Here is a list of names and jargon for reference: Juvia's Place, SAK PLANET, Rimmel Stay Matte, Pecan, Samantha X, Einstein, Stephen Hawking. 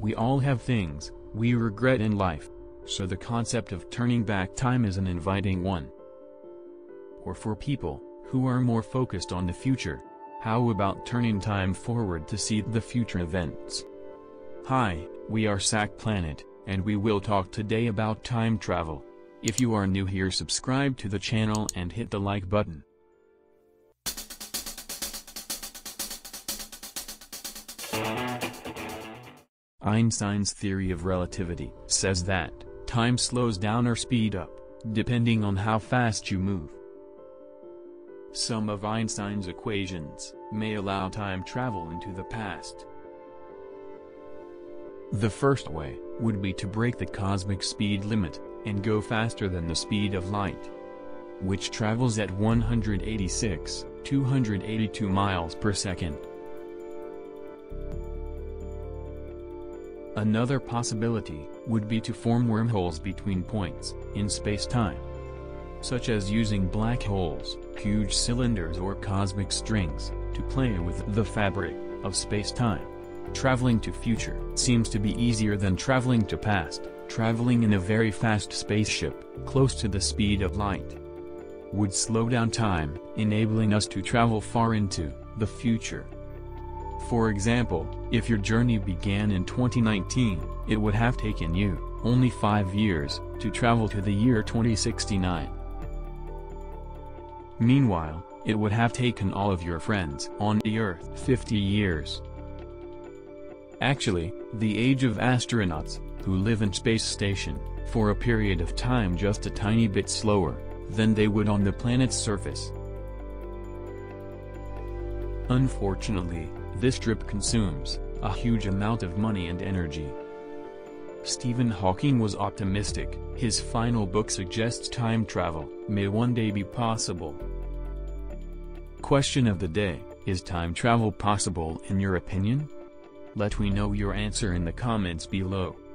We all have things we regret in life, so the concept of turning back time is an inviting one. Or for people who are more focused on the future, how about turning time forward to see the future events? Hi, we are SAK PLANET, and we will talk today about time travel. If you are new here, subscribe to the channel and hit the like button. Einstein's theory of relativity says that time slows down or speeds up, depending on how fast you move. Some of Einstein's equations may allow time travel into the past. The first way would be to break the cosmic speed limit and go faster than the speed of light, which travels at 186,282 miles per second. Another possibility would be to form wormholes between points in space-time, such as using black holes, huge cylinders, or cosmic strings to play with the fabric of space-time. Traveling to future seems to be easier than traveling to past. Traveling in a very fast spaceship, close to the speed of light, would slow down time, enabling us to travel far into the future. For example, if your journey began in 2019, it would have taken you only 5 years to travel to the year 2069. Meanwhile, it would have taken all of your friends on the Earth 50 years. Actually, the age of astronauts who live in space station for a period of time just a tiny bit slower than they would on the planet's surface. Unfortunately, this trip consumes a huge amount of money and energy. Stephen Hawking was optimistic. His final book suggests time travel may one day be possible. Question of the day: is time travel possible in your opinion? Let me know your answer in the comments below.